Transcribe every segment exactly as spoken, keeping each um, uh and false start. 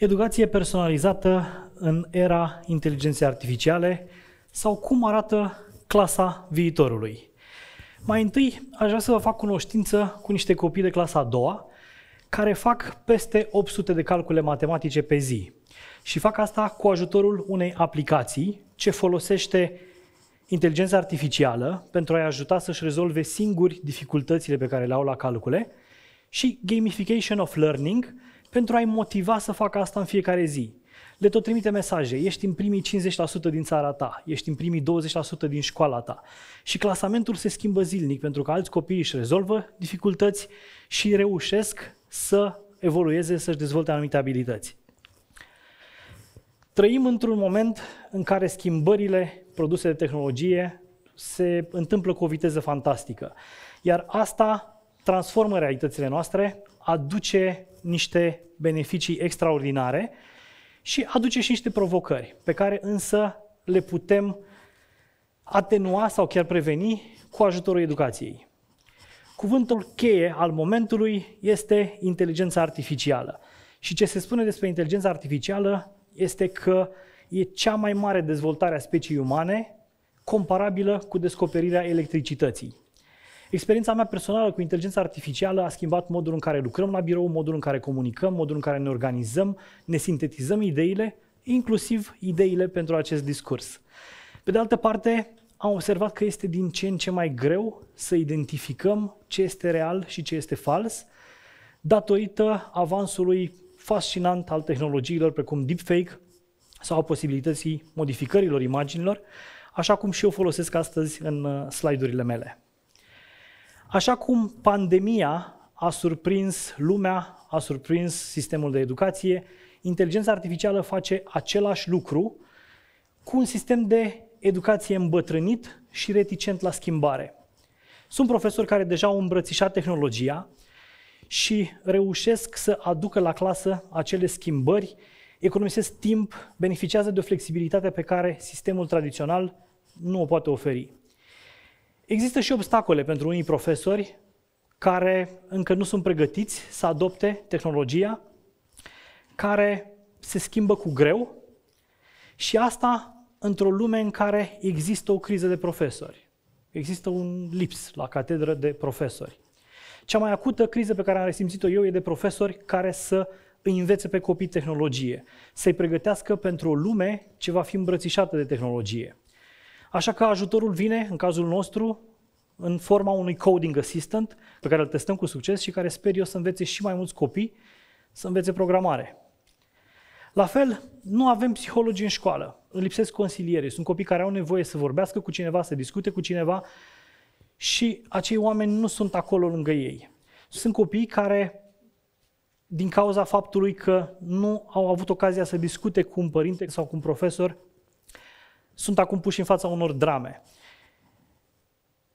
Educație personalizată în era inteligenței artificiale sau cum arată clasa viitorului. Mai întâi aș vrea să vă fac cunoștință cu niște copii de clasa a doua care fac peste opt sute de calcule matematice pe zi și fac asta cu ajutorul unei aplicații ce folosește inteligența artificială pentru a-i ajuta să-și rezolve singuri dificultățile pe care le au la calcule și gamification of learning pentru a-i motiva să facă asta în fiecare zi. Le tot trimite mesaje, ești în primii cincizeci la sută din țara ta, ești în primii douăzeci la sută din școala ta. Și clasamentul se schimbă zilnic pentru că alți copii își rezolvă dificultăți și reușesc să evolueze, să-și dezvolte anumite abilități. Trăim într-un moment în care schimbările produse de tehnologie se întâmplă cu o viteză fantastică. Iar asta transformă realitățile noastre, aduce niște beneficii extraordinare și aduce și niște provocări, pe care însă le putem atenua sau chiar preveni cu ajutorul educației. Cuvântul cheie al momentului este inteligența artificială. Și ce se spune despre inteligența artificială este că e cea mai mare dezvoltare a speciei umane comparabilă cu descoperirea electricității. Experiența mea personală cu inteligența artificială a schimbat modul în care lucrăm la birou, modul în care comunicăm, modul în care ne organizăm, ne sintetizăm ideile, inclusiv ideile pentru acest discurs. Pe de altă parte, am observat că este din ce în ce mai greu să identificăm ce este real și ce este fals, datorită avansului fascinant al tehnologiilor precum deepfake sau a posibilității modificărilor imaginilor, așa cum și eu folosesc astăzi în slide-urile mele. Așa cum pandemia a surprins lumea, a surprins sistemul de educație, inteligența artificială face același lucru cu un sistem de educație îmbătrânit și reticent la schimbare. Sunt profesori care deja au îmbrățișat tehnologia și reușesc să aducă la clasă acele schimbări, economisesc timp, beneficiază de o flexibilitate pe care sistemul tradițional nu o poate oferi. Există și obstacole pentru unii profesori care încă nu sunt pregătiți să adopte tehnologia, care se schimbă cu greu și asta într-o lume în care există o criză de profesori. Există un lips la catedră de profesori. Cea mai acută criză pe care am resimțit-o eu e de profesori care să îi învețe pe copii tehnologie, să-i pregătească pentru o lume ce va fi îmbrățișată de tehnologie. Așa că ajutorul vine, în cazul nostru, în forma unui coding assistant pe care îl testăm cu succes și care sper eu să învețe și mai mulți copii să învețe programare. La fel, nu avem psihologi în școală, îmi lipsesc consilieri, sunt copii care au nevoie să vorbească cu cineva, să discute cu cineva și acei oameni nu sunt acolo lângă ei. Sunt copii care, din cauza faptului că nu au avut ocazia să discute cu un părinte sau cu un profesor, sunt acum puși în fața unor drame.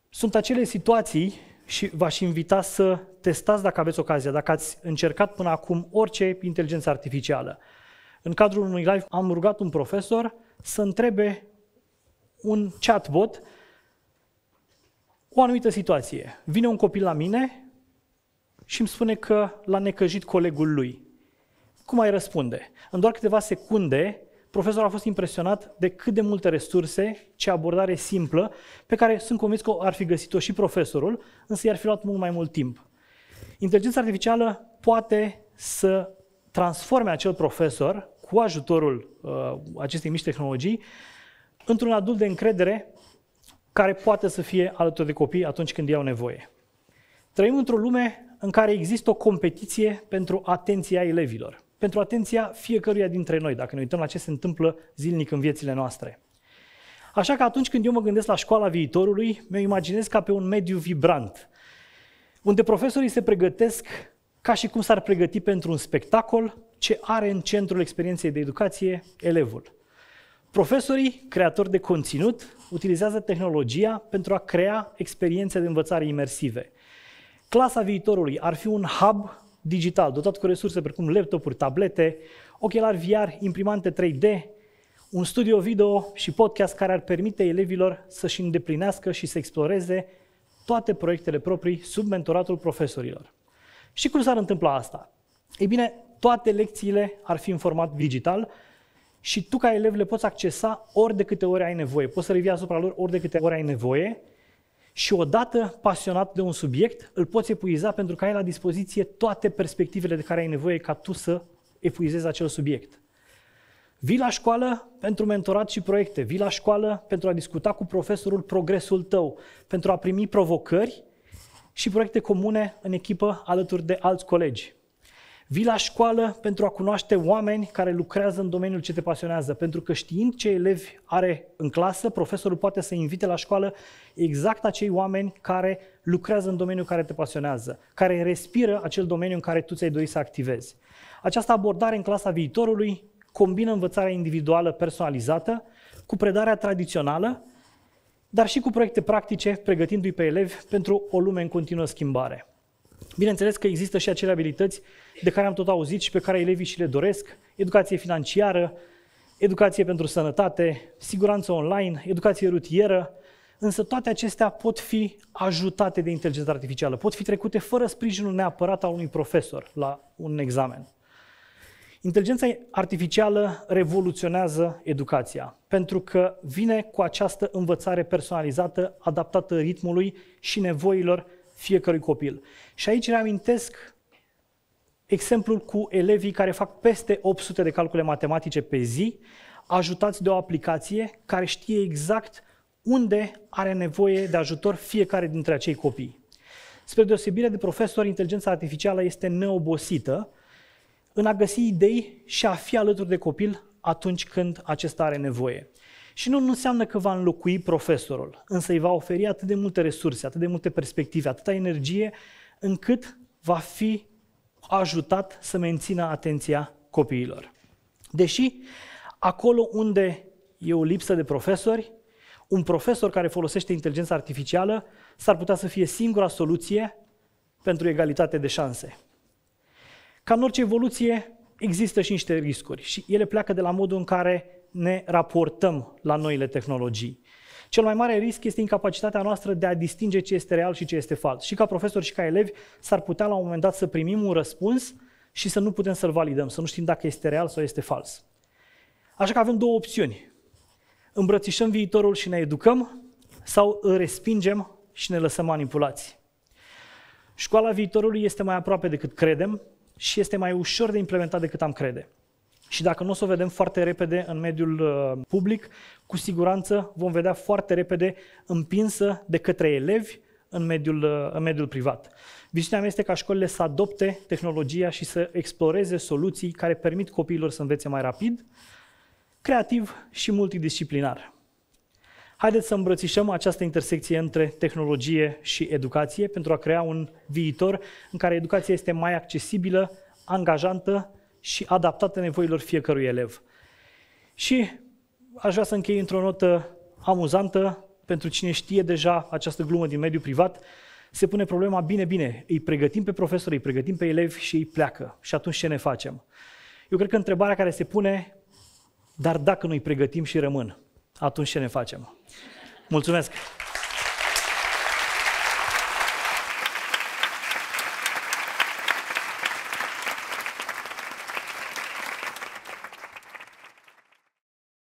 Sunt acele situații și v-aș invita să testați dacă aveți ocazia, dacă ați încercat până acum orice inteligență artificială. În cadrul unui live am rugat un profesor să întrebe un chatbot o anumită situație. Vine un copil la mine și îmi spune că l-a necăjit colegul lui. Cum ai răspunde? În doar câteva secunde, profesorul a fost impresionat de cât de multe resurse, ce abordare simplă, pe care sunt convins că ar fi găsit-o și profesorul, însă i-ar fi luat mult mai mult timp. Inteligența artificială poate să transforme acel profesor, cu ajutorul uh, acestei mici tehnologii, într-un adult de încredere care poate să fie alături de copii atunci când ei au nevoie. Trăim într-o lume în care există o competiție pentru atenția elevilor, pentru atenția fiecăruia dintre noi, dacă ne uităm la ce se întâmplă zilnic în viețile noastre. Așa că atunci când eu mă gândesc la școala viitorului, mi-o imaginez ca pe un mediu vibrant, unde profesorii se pregătesc ca și cum s-ar pregăti pentru un spectacol ce are în centrul experienței de educație elevul. Profesorii, creatori de conținut, utilizează tehnologia pentru a crea experiențe de învățare imersive. Clasa viitorului ar fi un hub digital, dotat cu resurse precum laptopuri, tablete, ochelari V R, imprimante trei D, un studio video și podcast care ar permite elevilor să-și îndeplinească și să exploreze toate proiectele proprii sub mentoratul profesorilor. Și cum s-ar întâmpla asta? Ei bine, toate lecțiile ar fi în format digital și tu ca elev le poți accesa ori de câte ori ai nevoie. Poți să revii asupra lor ori de câte ori ai nevoie și odată pasionat de un subiect îl poți epuiza pentru că ai la dispoziție toate perspectivele de care ai nevoie ca tu să epuizezi acel subiect. Vii la școală pentru mentorat și proiecte, vii la școală pentru a discuta cu profesorul progresul tău, pentru a primi provocări și proiecte comune în echipă alături de alți colegi. Vii la școală pentru a cunoaște oameni care lucrează în domeniul ce te pasionează, pentru că știind ce elevi are în clasă, profesorul poate să invite la școală exact acei oameni care lucrează în domeniul care te pasionează, care respiră acel domeniu în care tu ți-ai dori să activezi. Această abordare în clasa viitorului combină învățarea individuală personalizată cu predarea tradițională, dar și cu proiecte practice, pregătindu-i pe elevi pentru o lume în continuă schimbare. Bineînțeles că există și acele abilități de care am tot auzit și pe care elevii și le doresc, educație financiară, educație pentru sănătate, siguranță online, educație rutieră, însă toate acestea pot fi ajutate de inteligența artificială, pot fi trecute fără sprijinul neapărat al unui profesor la un examen. Inteligența artificială revoluționează educația, pentru că vine cu această învățare personalizată, adaptată ritmului și nevoilor fiecărui copil. Și aici reamintesc exemplul cu elevii care fac peste opt sute de calcule matematice pe zi, ajutați de o aplicație care știe exact unde are nevoie de ajutor fiecare dintre acei copii. Spre deosebire de profesori, inteligența artificială este neobosită în a găsi idei și a fi alături de copil atunci când acesta are nevoie. Și nu, nu înseamnă că va înlocui profesorul, însă îi va oferi atât de multe resurse, atât de multe perspective, atâta energie, încât va fi ajutat să mențină atenția copiilor. Deși, acolo unde e o lipsă de profesori, un profesor care folosește inteligența artificială s-ar putea să fie singura soluție pentru egalitate de șanse. Ca în orice evoluție, există și niște riscuri și ele pleacă de la modul în care ne raportăm la noile tehnologii. Cel mai mare risc este incapacitatea noastră de a distinge ce este real și ce este fals. Și ca profesori și ca elevi s-ar putea la un moment dat să primim un răspuns și să nu putem să-l validăm, să nu știm dacă este real sau este fals. Așa că avem două opțiuni. Îmbrățișăm viitorul și ne educăm sau îl respingem și ne lăsăm manipulați. Școala viitorului este mai aproape decât credem și este mai ușor de implementat decât am crede. Și dacă nu o să o vedem foarte repede în mediul public, cu siguranță vom vedea foarte repede împinsă de către elevi în mediul, în mediul privat. Viziunea mea este ca școlile să adopte tehnologia și să exploreze soluții care permit copiilor să învețe mai rapid, creativ și multidisciplinar. Haideți să îmbrățișăm această intersecție între tehnologie și educație pentru a crea un viitor în care educația este mai accesibilă, angajantă și adaptată nevoilor fiecărui elev. Și aș vrea să închei într-o notă amuzantă. Pentru cine știe deja această glumă din mediul privat, se pune problema, bine, bine, îi pregătim pe profesori, îi pregătim pe elevi și ei pleacă. Și atunci ce ne facem? Eu cred că întrebarea care se pune, dar dacă nu îi pregătim și rămân, atunci ce ne facem? Mulțumesc!